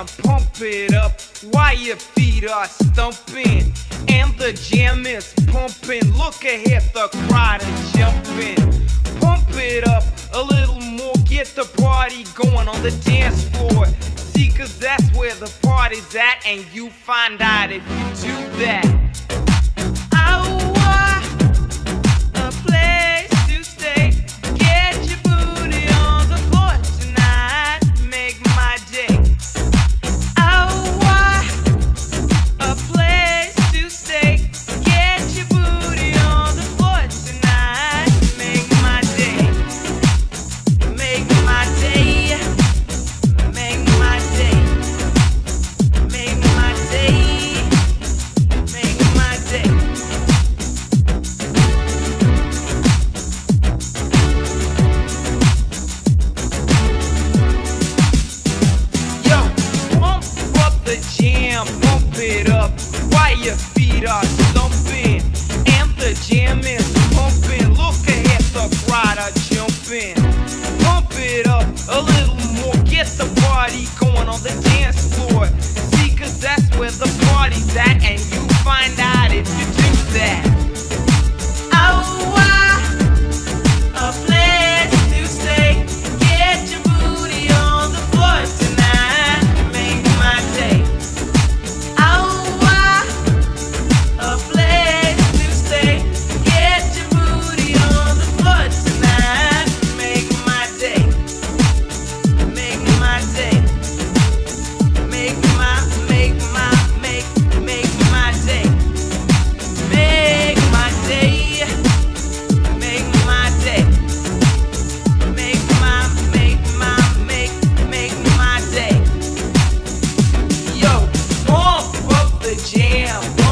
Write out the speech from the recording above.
jam, pump it up while your feet are stumping. And the jam is pumping, look ahead, the crowd is jumping. Pump it up a little more, get the party going on the dance floor. See, cause that's where the party's at, and you find out if you do that. Pump it up while your feet are thumping, and the jam is pumping. Look ahead, the crowd are jumping. Pump it up a little more, get the party going on the dance floor. See, cause that's where the party's at, and you find out if you do that. Oh, wow, a plan. Jam.